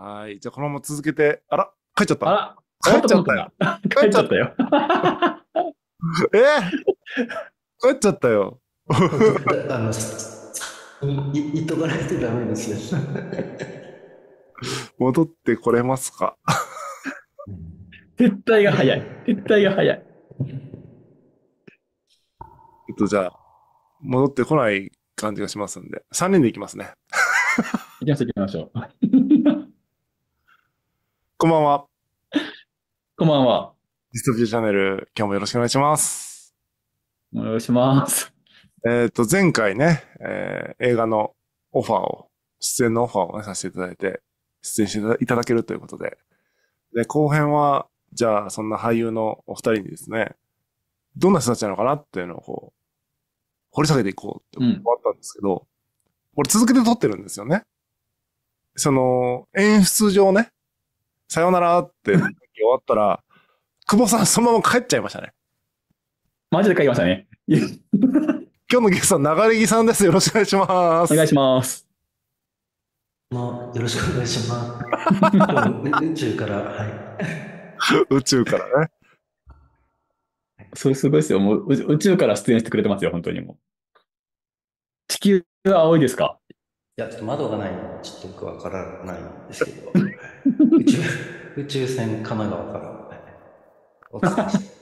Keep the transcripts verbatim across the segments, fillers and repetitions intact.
はい。じゃあこのまま続けて、あら、帰っちゃった。あら、帰っちゃったよ。帰っちゃったよ。え帰っちゃったよ。あの、言っとかないとダメですよ。戻ってこれますか。撤退が早い。撤退が早い。えっと、じゃあ、戻ってこない感じがしますんで、さんにんでいきますね。行きましょう、行きましょう。こんばんは。こんばんは。ディストピアチャンネル、今日もよろしくお願いします。お願いします。えっと、前回ね、えー、映画のオファーを、出演のオファーを、ね、させていただいて、出演していただけるということで。で、後編は、じゃあ、そんな俳優のお二人にですね、どんな人たちなのかなっていうのをこう、掘り下げていこうって思ったんですけど、うん、これ続けて撮ってるんですよね。その、演出上ね、さよならって終わったら、久保さんそのまま帰っちゃいましたね。マジで帰りましたね。今日のゲストは流木さんです。よろしくお願いします。お願いします。もうよろしくお願いします。宇宙から、はい。宇宙からね。それすごいですよ。もう宇宙から出演してくれてますよ、本当にもう。地球は青いですか？いや、ちょっと窓がないので、ちょっとよくわからないんですけど、宇宙、宇宙船神奈川からお伝えして。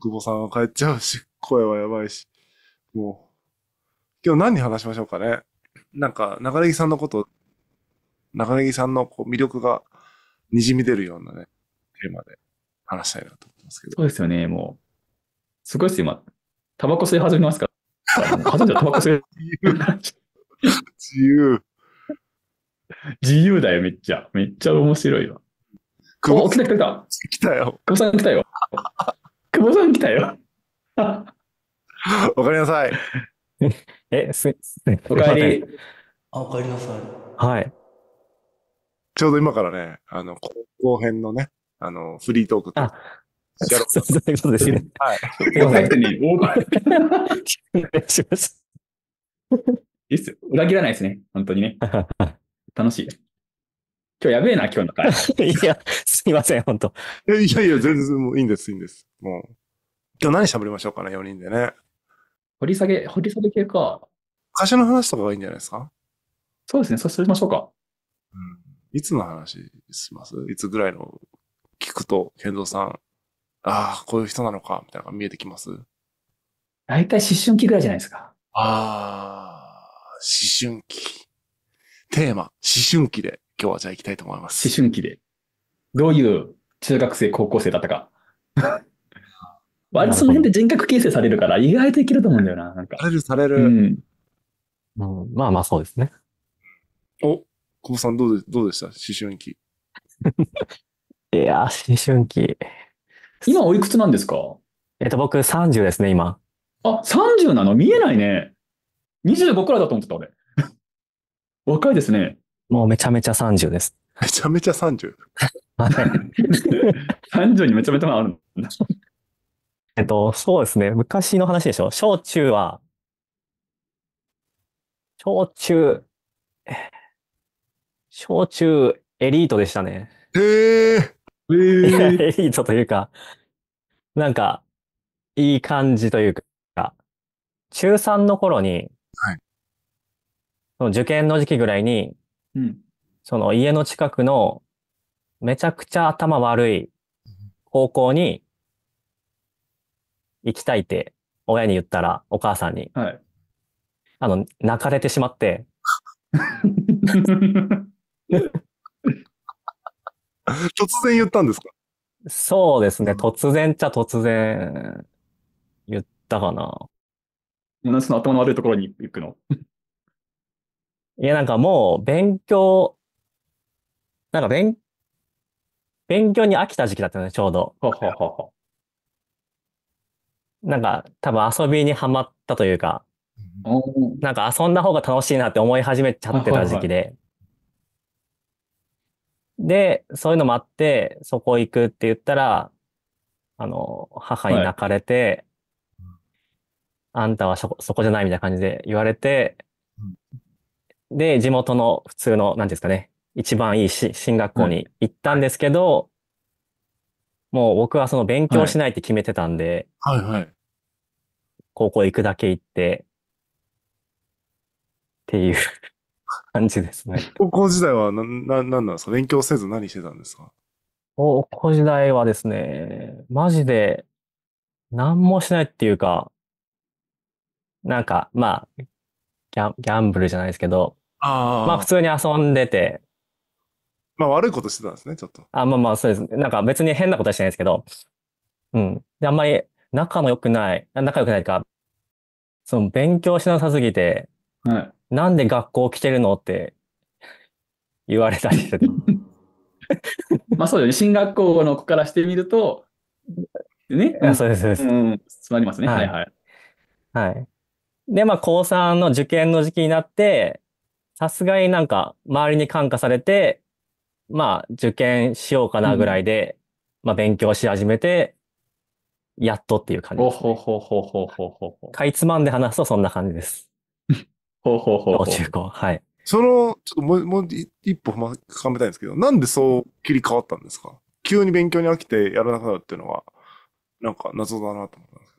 久保さんは帰っちゃうし、声はやばいし、もう、今日何に話しましょうかね。なんか、流木さんのこと、流木さんのこう魅力が滲み出るようなね、テーマで。話したいなと思いますけど。そうですよね、もう。すごいです、今。タバコ吸い始めますから。はずんじゃタバコ吸い。自由。自由だよ、めっちゃ。めっちゃ面白いわ。久保さん来た来た来たよ。久保さん来たよ。久保さん来たよ。おかえりなさい。え、すいません。おかえり。あ、おかえりなさい。はい。ちょうど今からね、あの、後編のね、あの、フリートークとか。そういうことですね。はい。いいっすよ。裏切らないですね。本当にね。楽しい。今日やべえな、今日の回。いや、すいません、本当。いやいや、全然もういいんです、いいんです。もう。今日何喋りましょうかね、よにんでね。掘り下げ、掘り下げ系か。歌手の話とかがいいんじゃないですか？そうですね、そうしましょうか。うん。いつの話します？いつぐらいの聞くと、健三さん、ああ、こういう人なのか、みたいなのが見えてきます？大体思春期ぐらいじゃないですか。ああ、思春期。テーマ、思春期で、今日はじゃあ行きたいと思います。思春期で。どういう中学生、高校生だったか。割とその辺で人格形成されるから、意外といけると思うんだよな。なんかされる、される。うんうん、まあまあ、そうですね。お、久保さんどうで、どうでした？思春期。いや、思春期。今おいくつなんですか？えっと、僕さんじゅうですね、今。あ、さんじゅうなの？見えないね。にじゅうごくらいだと思ってた、俺。若いですね。もうめちゃめちゃさんじゅうです。めちゃめちゃ さんじゅう？ さんじゅうにめちゃめちゃあるんだ。えっと、そうですね。昔の話でしょ。小中は、小中、小中エリートでしたね。へー。えー、エリートというか、なんか、いい感じというか、中さんの頃に、はい、その受験の時期ぐらいに、うん、その家の近くのめちゃくちゃ頭悪い高校に行きたいって親に言ったら、お母さんに、はい、あの、泣かれてしまって、突然言ったんですか？そうですね。突然っちゃ突然言ったかな。同じの頭の悪いところに行くの？いや、なんかもう勉強、なんか勉、勉強に飽きた時期だったよね、ちょうど。ほうほうほうほう。なんか多分遊びにはまったというか、うん、なんか遊んだ方が楽しいなって思い始めちゃってた時期で。はいはい、で、そういうのもあって、そこ行くって言ったら、あの、母に泣かれて、はい、あんたはそこ、そこじゃないみたいな感じで言われて、で、地元の普通の、なんていうんですかね、一番いいし進学校に行ったんですけど、もう僕はその勉強しないって決めてたんで、はいはい。高校行くだけ行って、っていう 感じですね。高校時代はな、な、なんなんですか？勉強せず何してたんですか？高校時代はですね、マジで何もしないっていうか、なんか、まあ、ギャン、ギャンブルじゃないですけど、まああ普あ。通に遊んでて、まあ悪いことしてたんですね、ちょっと。あ、まあまあそうです。なんか別に変なことはしてないですけど、うん。で、あんまり仲の良くない、あ仲良くないか、その勉強しなさすぎて、はなんで学校来てるのって言われたりしてて。い。まあそうよね。進学校の子からしてみると、ね。うあ、ん。そうです、そうでうす。ん。つまりますね。ははいい。はい。はい。で、まあ、高さんの受験の時期になって、さすがになんか、周りに感化されて、まあ、受験しようかうなぐらいん。で、まあ、勉強し始めて、やっとっていう感じおですほね。ほほほほほほ。かいつまんで話すとそんな感じです。ほほほ老ほ。中高。はい。その、ちょっともう、もうい一歩ま深めたいんですけど、なんでそう切り替わったんですか？急に勉強に飽きてやらなくなるっていうのは、なんか謎だなと思ったんです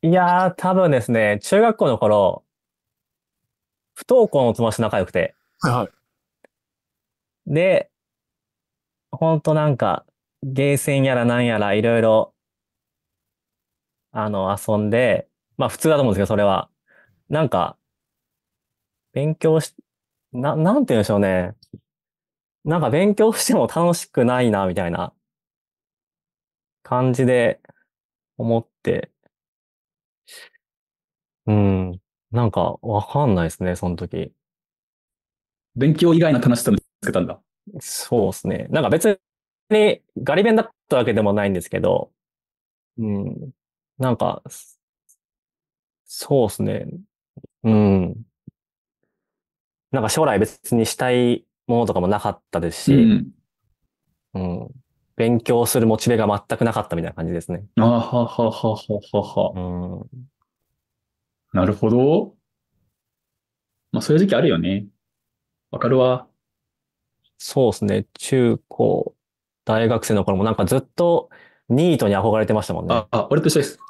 けいやー、多分ですね、中学校の頃、不登校の友達と仲良くて、ど。はいはい。で、ほんとなんか、ゲーセンやらなんやらいろいろ、あの、遊んで、まあ普通だと思うんですけど、それは。なんか、勉強し、な、なんて言うんでしょうね。なんか勉強しても楽しくないな、みたいな感じで思って、うん。なんかわかんないですね、その時。勉強以外の楽しさを見つけたんだ。そうですね。なんか別にガリ勉だったわけでもないんですけど、うん。なんか、そうですね。うん。なんか将来別にしたいものとかもなかったですうし、ん。うん。勉強するモチベが全くなかったみたいな感じですね。あはははははは。うん。なるほど。まあそういう時期あるよね。わかるわ。そうですね。中高、大学生の頃もなんかずっとニートに憧れてましたもんね。あ、あ、俺と一緒です。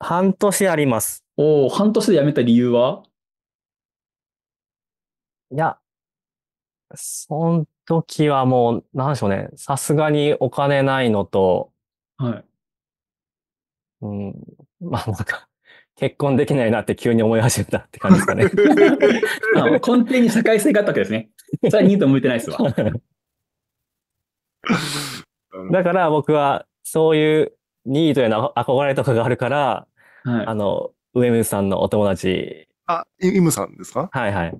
半年あります。おお、半年で辞めた理由は？いや、その時はもう、なんでしょうね。さすがにお金ないのと、はい。うん、まあなんか、結婚できないなって急に思い始めたって感じですかね。あ、もう根底に社会性があったわけですね。それはニート向いてないですわ。なるだほかど。ら僕は、そういうニートへの憧れとかがあるから、はあい。の、上水さんのお友達、あ、イイムさんですか？はいはい。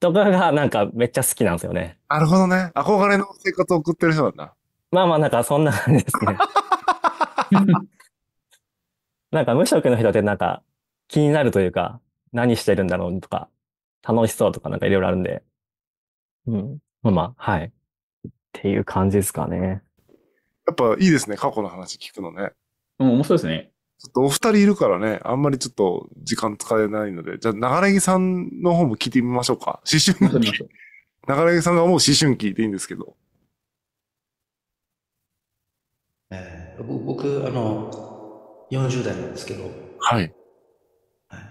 とかがなんかめっちゃ好きなんですよね。なるほどね。憧れの生活を送ってる人なんだ。まあまあなんかそんな感じですね。なんか無職の人ってなんか気になるというか、何してるんだろうとか、楽しそうとかなんかいろいろあるんで。うん。まあまあ、はい。っていう感じですかね。やっぱいいですね。過去の話聞くのね。うん、面白いですね。ちょっとお二人いるからね、あんまりちょっと時間使えないので、じゃあ、流木さんの方も聞いてみましょうか。思見ま春しょう、見期。ましょう。流木さんが思う思春期でいいんですけど。えー、ぼ僕、あの、よんじゅう代なんですけど、はいはい。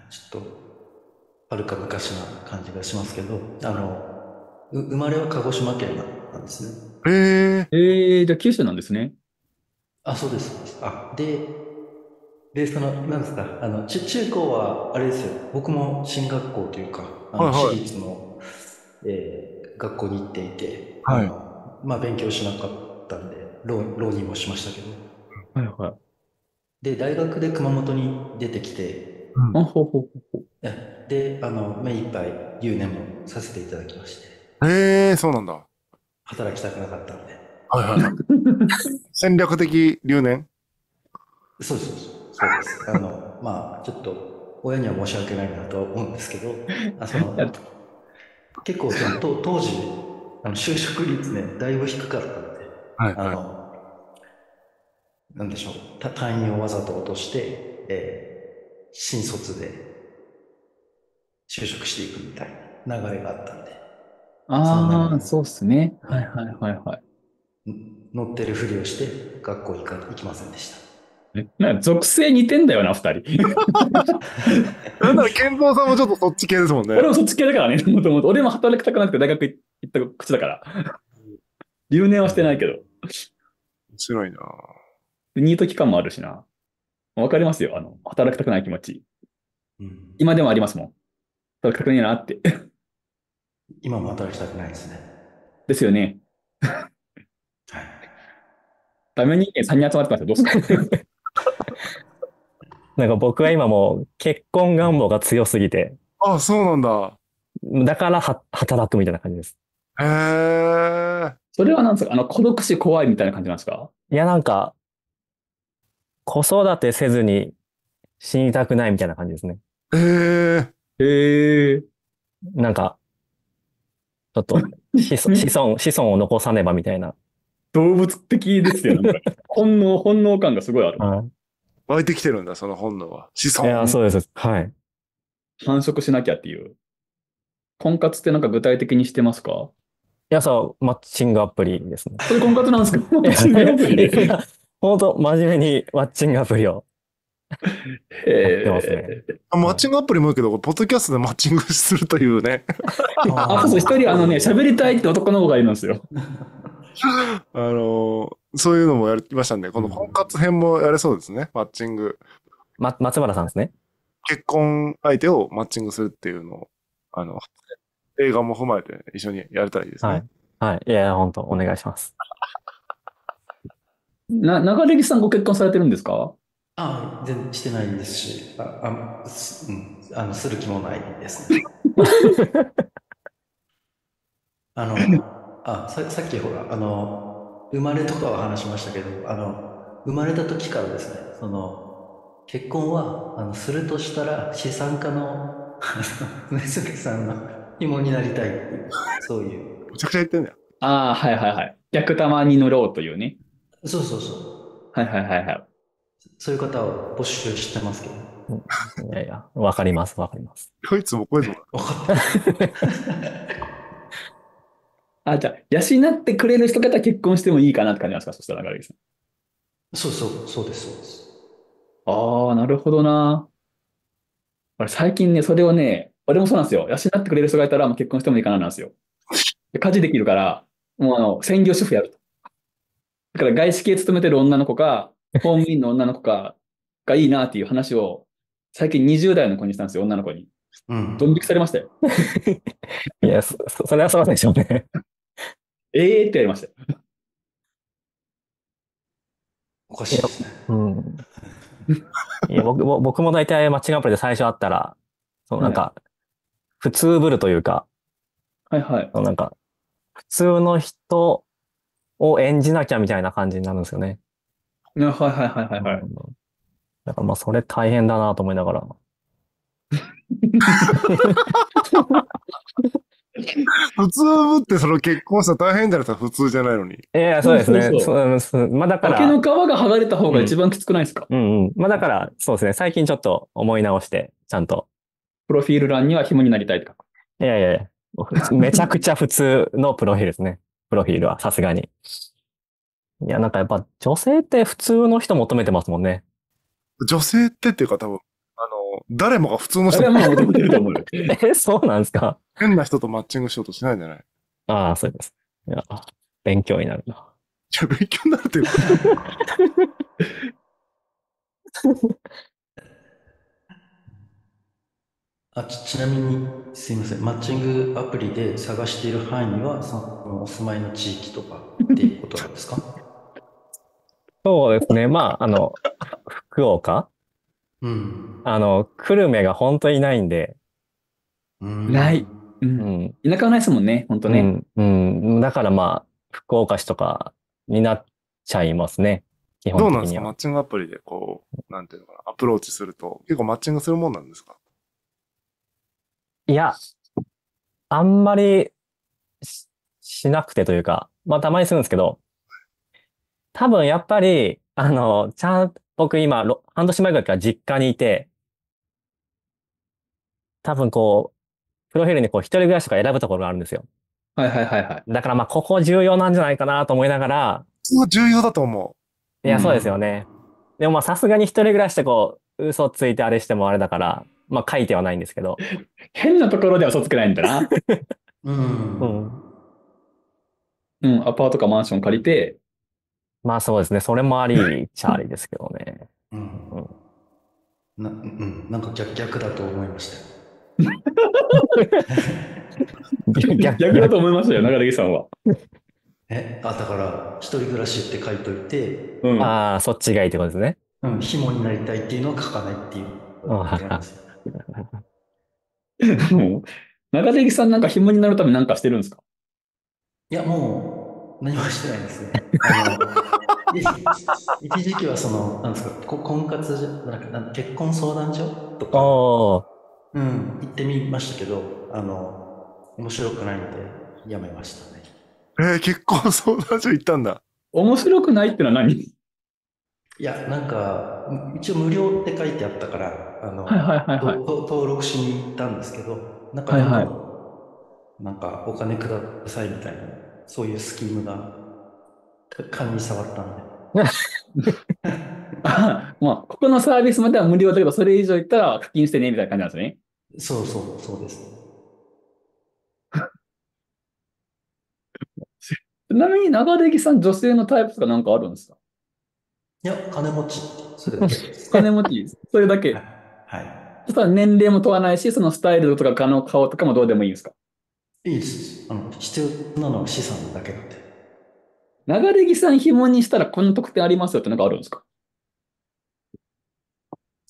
ちょっと、はるか昔な感じがしますけど、あの、う生まれは鹿児島県ななんですね。えー、えー、じゃあ九州なんですね。あ、そうです、そうです。あ、で、で、その、なんですか、あの、ち中高は、あれですよ、僕も進学校というか、あはいの、は私い。立の、えー学校に行っていて、あはい。の、まあ、勉強しなかったんで、浪浪人もしましたけど、はいはい。で、大学で熊本に出てきて、うん。あ、ほうほうほうほう。えで、あの、目いっぱい留年もさせていただきまして、えー、そうなんだ。働きたくなかったんで。はいはいはい。戦略的留年。そうそうそう、そうです。あの、まあ、ちょっと、親には申し訳ないなとは思うんですけど、あ、その、やっ結構その、と当時、あの就職率ね、だいぶ低かったんで、はいあはい。の、なんでしょう、た単位をわざと落として、えー新卒で、就職していくみたいな流れがあったんで。ああ、そうっすね。はいはいはいはい。乗ってるふりをして学校行か行きませんでした。なんか属性似てんだよな、ふたり。なんだろ、健三さんもちょっとそっち系ですもんね。俺もそっち系だからね、もともと。俺も働きたくなくて大学行った口だから。留年はしてないけど。面白いな。ニート期間もあるしな。わかりますよ、あの、働きたくない気持ち。うん、今でもありますもん。働きたくないなって。今も働きたくないですね。ですよね。はい。ダメ人間さんにん集まってますよ、どうすか。なんか僕は今もう結婚願望が強すぎて。あ、そうなんだ。だからは働くみたいな感じです。へー。それはなんですか、あの、孤独死怖いみたいな感じなんですか？いや、なんか、子育てせずに死にたくないみたいな感じですね。へー。へー。なんか、ちょっと子孫、子孫を残さねばみたいな。動物的ですよね。本能、本能感がすごいある。うん、湧いてきてるんだ、その本能は。子孫。いや、そうです。はい。繁殖しなきゃっていう。婚活ってなんか具体的にしてますか？いや、そう、マッチングアプリですね。それ婚活なんですか？マッチングアプリ。ほんと真面目にマッチングアプリをやってますね。あ、マッチングアプリもいいけど、ポッドキャストでマッチングするというね。あ、そうそう、一人あのね、喋りたいって男の子がいるんですよ。あのー、そういうのもやりましたんで、この婚活編もやれそうですね、マッチング。ま、松原さんですね。結婚相手をマッチングするっていうのを、あの、映画も踏まえて一緒にやれたらいいですね。はい。はい。いや、ほんと、お願いします。な、長歴さんご結婚されてるんですか？ああ、全然してないですし、ああ、す、うん、あの、する気もないですね。あの、あ、さ、さっきほら、あの、生まれとかは話しましたけど、あの、生まれた時からですね、その、結婚は、あの、するとしたら、資産家の、梅月さんの紐になりたいっていう、そういう。めちゃくちゃ言ってんだよ。ああ、はいはいはい。逆玉に乗ろうというね。そうそうそう。はいはいはいはい。そういう方を募集してますけど。いやいや、わかります、わかります。こいつもこいつも。わかった。あ、じゃあ、養ってくれる人方結婚してもいいかなって感じなんですか、そしたら、長さん。そうそう、そうです、そうです。ああ、なるほどな。俺、最近ね、それをね、俺もそうなんですよ。養ってくれる人がいたら、もう結婚してもいいかななんですよ。家事できるから、もうあの、専業主婦やると。だから、外資系勤めてる女の子か、公務員の女の子かがいいなっていう話を、最近にじゅう代の子にしたんですよ、女の子に。うん。ドン引きされましたよ。いや、そ、それはそうでしょうね。ええー、ってやりましたよ。おかしいですね。うん。いや、僕も、僕も大体マッチングアプリで最初会ったら、そう、なんか、普通ぶるというか、はいはい。そう、なんか、普通の人を演じなきゃみたいな感じになるんですよね。はいはいはいはいはい。だからまあ、それ大変だなと思いながら。普通ってその結婚したら大変だったら普通じゃないのに。いや、そうですね。そうそうそう。まあだから。竹の皮が剥がれた方が一番きつくないですか？うん、うんうん。まあだから、そうですね。最近ちょっと思い直して、ちゃんと。プロフィール欄には紐になりたいとか。いやいやいや。めちゃくちゃ普通のプロフィールですね。プロフィールは、さすがに。いや、なんかやっぱ女性って普通の人求めてますもんね。女性ってっていうか多分。誰もが普通の人が求めてると思うよ。え、そうなんですか？変な人とマッチングしようとしないんじゃない？ああ、そうです。いや、勉強になるな。じゃ勉強になるというか。あ、ち、ちなみに、すいません。マッチングアプリで探している範囲は、そのお住まいの地域とかっていうことなんですか？そうですね。まあ、あの、福岡、うん、あの、久留米が本当にないんで。ない。うん。田舎はないですもんね、本当ね。うん。うん、だからまあ、福岡市とかになっちゃいますね。基本的には。どうなんですか？マッチングアプリでこう、なんていうのかな、アプローチすると、結構マッチングするもんなんですか？いや、あんまりし、しなくてというか、まあたまにするんですけど、多分やっぱり、あの、ちゃんと、僕今、半年前ぐらいから実家にいて、多分こプロフィールにこう一人暮らしとか選ぶところがあるんですよ。はいはいはいはい。だからまあここ重要なんじゃないかなと思いながら。ここ重要だと思う。いや、そうですよね。うん、でもまあさすがに一人暮らしってこう、嘘ついてあれしてもあれだから、まあ書いてはないんですけど。変なところでは嘘つけないんだな。うん、うん。うん、アパートかマンション借りて。まあそうですね。それもありっちゃありですけどね。うん。うんな、うん、なんか逆、逆だと思いました。逆、逆だと思いましたよ、中出さんは。え、あ、だから、一人暮らしって書いといて、うん、ああ、そっちがいいってことですね。うん、紐になりたいっていうのは書かないっていう。もう、中出さんなんか紐になるためなんかしてるんですか？いや、もう、何もしてないですね。一時期はそのなんですか婚活じゃなくて結婚相談所とか、うん、行ってみましたけどあの面白くないのでやめましたね。えー、結婚相談所行ったんだ。面白くないってのは何？いやなんか一応無料って書いてあったからあの、はいはいはいはい、登録しに行ったんですけどなんか、はいはい、なんかお金くださいみたいなそういうスキームが。勘に触ったんであ、まあ、ここのサービスまでは無料だけどそれ以上いったら課金してねみたいな感じなんですね。そうそうそうです。ちなみに長出木さん女性のタイプとかなんかあるんですか？いや金持ちそれだけ金持ちそれだけ、はい、そしたら年齢も問わないしそのスタイルとか顔とかもどうでもいいんですか？いいですあの必要なのは資産だけだって。流れ木さん紐にしたらこの特典ありますよって何かあるんですか？い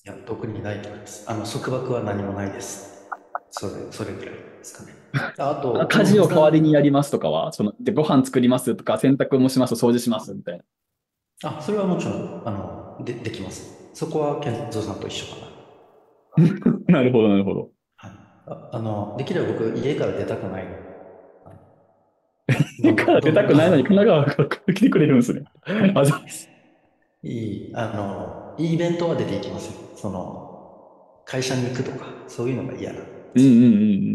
や、特にないと思います。あの、束縛は何もないです。それ、それぐらいですかね。あと、家事を代わりにやりますとかはそので、ご飯作りますとか、洗濯もします、掃除しますみたいな。あ、それはもちろん、あの、で、できます。そこは健三さんと一緒かな。なるほど、なるほど。はい。あ、あの、できれば僕、家から出たくないの。家から出たくないのに神奈川から来てくれるんですね。あ、そうです。いい、あの、いいイベントは出ていきますよ。その、会社に行くとか、そういうのが嫌な。うんうん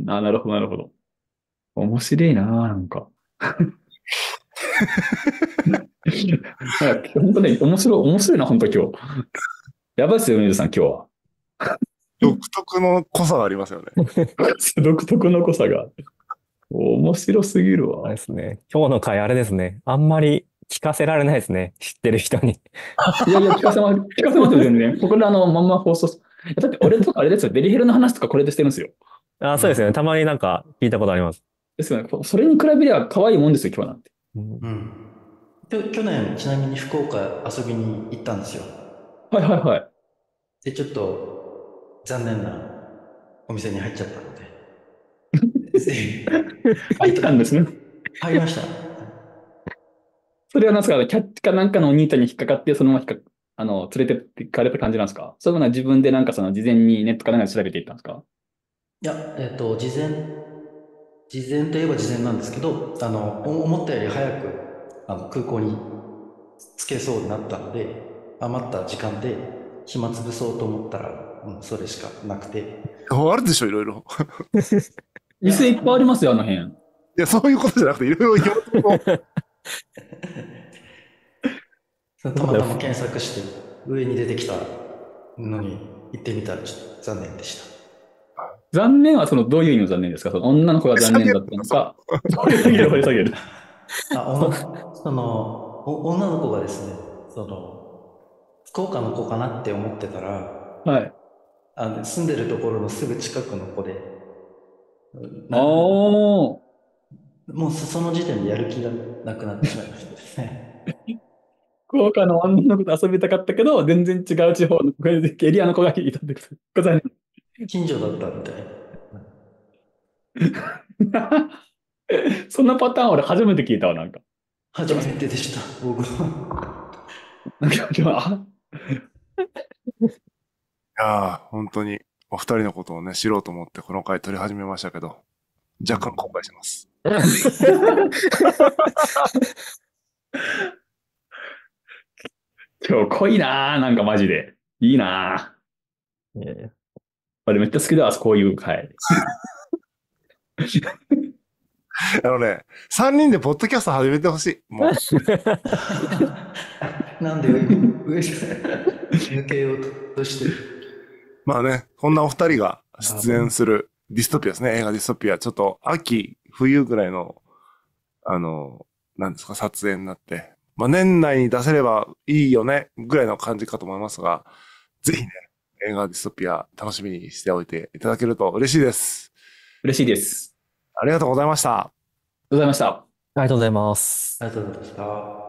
うん。あ、なるほど、なるほど。面白いなぁ、なんか。本当ね、面白い、面白いな、本当今日。やばいっすよ、皆さん、今日は。独特の濃さがありますよね。独特の濃さが。面白すぎるわ。ですね。今日の回あれですね。あんまり聞かせられないですね。知ってる人に。いやいや、聞かせま、聞かせますよ、全然。ここであの、まんま放送する。だって俺とかあれですよ。デリヘルの話とかこれでしてるんですよ。あ、そうですよね。たまになんか聞いたことあります。ですよね。それに比べれば可愛いもんですよ、今日なんて。うん。で、去年、ちなみに福岡遊びに行ったんですよ。はいはいはい。で、ちょっと、残念なお店に入っちゃったので。入ったんですね。入りました。それは何ですか？キャッチかなんかのお兄ちゃんに引っかかってそのままあの連れて行かれた感じなんですか？それは自分でなんかその事前にネットかなんかで調べていったんですか？いや、えっと事前事前といえば事前なんですけど、あの思ったより早くあの空港に着けそうになったので、余った時間で暇つぶそうと思ったら、うん、それしかなくて。あるでしょいろいろ。店いっぱいありますよ、あの辺。いや、そういうことじゃなくて、いろいろ言われても。たまたま検索して、上に出てきたのに行ってみたら、ちょっと残念でした。残念はそのどういう意味の残念ですか？その女の子が残念だったのか。掘り下げる、掘り下げる。あ、その、女の子がですね、その、福岡の子かなって思ってたら、はい、あの住んでるところのすぐ近くの子で、あもうその時点でやる気がなくなってしまいましたですね。福岡の女の子と遊びたかったけど、全然違う地方のエリアの子がいたってことだね。近所だったみたいな。そんなパターン俺初めて聞いたわ、なんか。初めてでした、僕は。なんか今日は。いやー、本当に。お二人のことをね、知ろうと思ってこの回撮り始めましたけど、若干後悔します。今日濃いなぁ、なんかマジで。いいなぁ。俺めっちゃ好きだわ、こういう回。あのね、さんにんでポッドキャスト始めてほしい。もうなんで嬉しく抜けようとしてる。まあね、こんなお二人が出演するディストピアですね、映画ディストピア。ちょっと秋、冬ぐらいの、あの、なんですか、撮影になって。まあ年内に出せればいいよね、ぐらいの感じかと思いますが、ぜひね、映画ディストピア楽しみにしておいていただけると嬉しいです。嬉しいです。ありがとうございました。ありがとうございました。ありがとうございます。ありがとうございました。